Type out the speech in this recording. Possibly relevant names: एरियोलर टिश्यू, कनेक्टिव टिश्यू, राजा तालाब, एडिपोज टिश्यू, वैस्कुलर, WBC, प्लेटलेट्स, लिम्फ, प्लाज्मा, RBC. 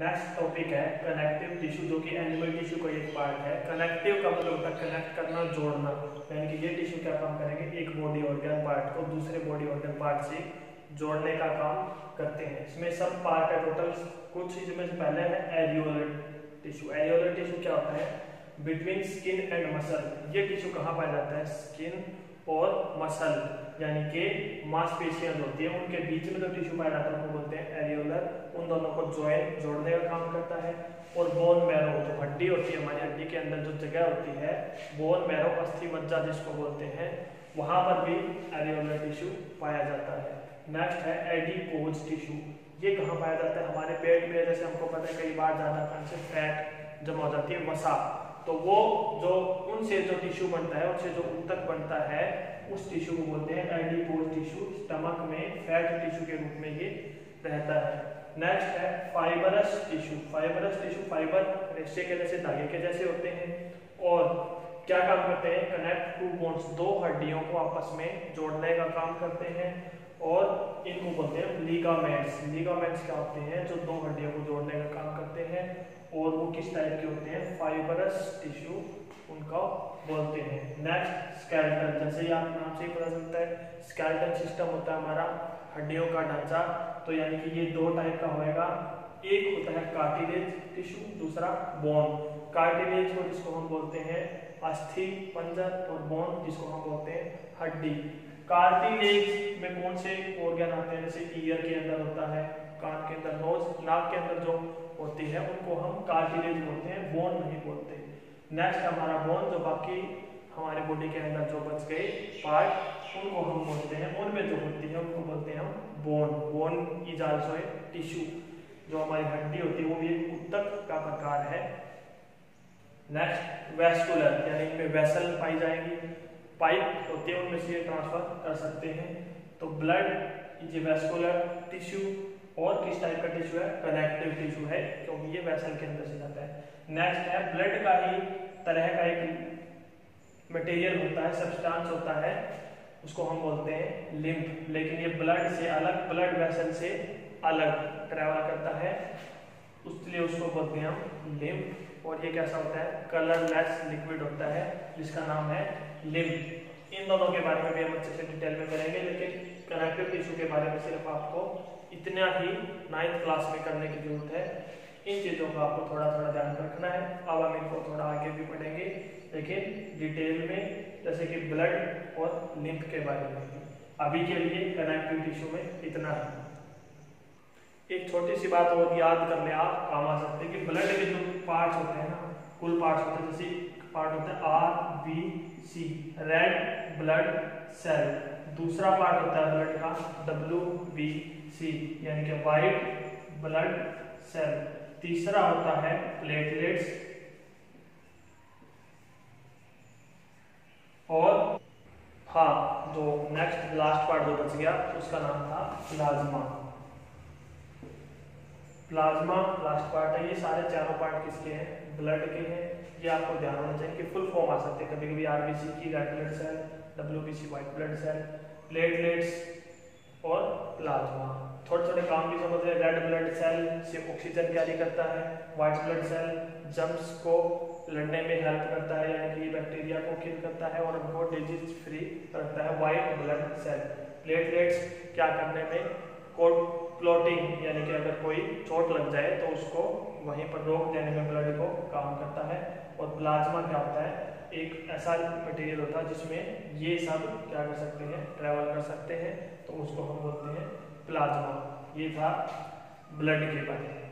Next topic है कनेक्टिव टिश्यू, जो कि एनिमल टिश्यू का एक पार्ट है। कनेक्टिव का मतलब होता है कनेक्ट करना, जोड़ना, यानी कि ये टिश्यू क्या काम करेंगे, एक बॉडी ऑर्गन पार्ट को दूसरे बॉडी ऑर्गन पार्ट से जोड़ने का काम करते हैं। इसमें सब पार्ट है टोटल कुछ चीज़ में। पहले है एरियोलर टिश्यू। एरियोलर टिश्यू क्या होता है, बिटवीन स्किन एंड मसल। ये टिश्यू कहाँ पाया जाता है, स्किन और मसल, यानी कि मांसपेशियां होती है उनके बीच में जो टिश्यू पाया जाता है उनको बोलते हैं एरियोलर। उन दोनों को ज्वाइन जोड़ने का काम करता है। और बोन मैरो, जो हड्डी होती है, हमारी हड्डी के अंदर जो जगह होती है बोन मैरो, अस्थि मज्जा जिसको बोलते हैं, वहां पर भी एरियोलर टिश्यू पाया जाता है। नेक्स्ट है एडिपोज टिश्यू। ये कहाँ पाया जाता है, हमारे पेट में। जैसे हमको पता है कई बार ज्यादा खाने से फैट जमा हो जाती है, वसा, तो वो जो उनसे जो टिश्यू बनता है, उनसे जो ऊतक बनता है, उस टिश्यू को बोलते हैं एडिपोज टिश्यू। स्टमक में फैट टिश्यू के रूप में ये रहता है। नेक्स्ट है fibrous tissue. Fibrous tissue fibre रेशे के जैसे, धागे के जैसे होते हैं और क्या काम करते हैं, कनेक्ट टू बोन्स, दो हड्डियों को आपस में जोड़ने का काम करते हैं और इनको बोलते हैं लिगामेंट्स। लिगामेंट्स क्या होते हैं, जो दो हड्डियों को जोड़ने का काम करते हैं और वो किस टाइप के होते हैं, फाइबरस टिश्यू उनका बोलते हैं। नेक्स्ट स्केलेटन, जैसे ही आप नाम से ही पता चलता है स्केलेटन सिस्टम होता है हमारा हड्डियों का ढांचा, तो यानी कि ये दो टाइप का होएगा, एक होता है कार्टिलेज टिश्यू, दूसरा बोन। कार्टिलेज को जिसको हम बोलते हैं अस्थि, पंजर, और बोन जिसको हम बोलते हैं हड्डी। कार्टिलेज में कौन से ऑर्गन आते हैं, जैसे ईयर के अंदर होता है, कान के अंदर, नोज, नाक के अंदर जो होती है उनको हम कार्टिलेज बोलते हैं, बोन नहीं बोलते। नेक्स्ट हमारा बोन, जो बाकी हमारे बॉडी के अंदर जो बच गए पार्ट उनको हम बोलते हैं, उनमें जो होती है उनको बोलते हैं हम bone. Bone is also a tissue. जो हमारी हड्डी होती है वो भी एक ऊतक का प्रकार है। नेक्स्ट वैस्कुलर, यानी इनमें वेसल पाई जाएंगी, पाइप होते हैं, उनमें से ये ट्रांसफर कर सकते हैं। तो blood is a वैस्कुलर tissue. और किस टाइप का टिश्यू है, कनेक्टिव टिश्यू है, क्योंकि ये वेसल के अंदर से जाता है। नेक्स्ट है ब्लड का ही तरह का एक मटेरियल होता है, सब्सटेंस होता है, उसको हम बोलते हैं लिम्फ। लेकिन ये ब्लड से अलग, ब्लड वेसल से अलग ट्रैवल करता है, इसलिए उसको बोलते हैं हम लिम्फ। और ये कैसा होता है, कलरलेस लिक्विड होता है जिसका नाम है लिम्फ। इन दोनों के बारे में भी हम अच्छे से डिटेल में करेंगे, लेकिन कनेक्टिव टिश्यू के बारे में सिर्फ आपको इतना ही 9th क्लास में करने की जरूरत है। इन चीज़ों का आपको थोड़ा थोड़ा ध्यान रखना है। अब हम इनको थोड़ा आगे भी पढ़ेंगे, लेकिन डिटेल में, जैसे कि ब्लड और लिम्फ के बारे में। अभी के लिए कनेक्टिव टिश्यू में इतना है। एक छोटी सी बात और याद कर ले, आप काम आ सकते हैं कि ब्लड के जो पार्ट्स होते हैं ना, कुल पार्ट्स होते हैं, जैसे पार्ट होता है RBC, रेड ब्लड सेल। दूसरा पार्ट होता है ब्लड का WBC, यानी कि वाइट ब्लड सेल। तीसरा होता है प्लेटलेट्स, और हाँ, जो नेक्स्ट लास्ट पार्ट जो बच गया उसका नाम था प्लाज्मा। प्लाज्मा लास्ट पार्ट है। ये सारे चारों पार्ट किसके हैं, ब्लड के हैं। ये आपको ध्यान होना चाहिए कि फुल फॉर्म आ सकते हैं कभी कभी, RBC की red blood cell, WBC white blood cell, प्लेटलेट्स और प्लाज्मा। थोड़े थोड़े काम भी समझ रहे। रेड ब्लड सेल सिर्फ ऑक्सीजन कैरी करता है, वाइट ब्लड सेल जम्स को लड़ने में हेल्प करता है, यानी कि बैक्टीरिया को किल करता है और हमको डिजीज फ्री रखता है। वाइट ब्लड सेल, प्लेटलेट्स क्या करने में, कोड क्लॉटिंग, यानी कि अगर कोई चोट लग जाए तो उसको वहीं पर रोक देने में ब्लड को काम करता है। और प्लाज्मा क्या होता है, एक ऐसा मटेरियल होता है जिसमें ये सब क्या कर सकते हैं, ट्रैवल कर सकते हैं, तो उसको हम बोलते हैं प्लाज्मा। ये था ब्लड के बारे में।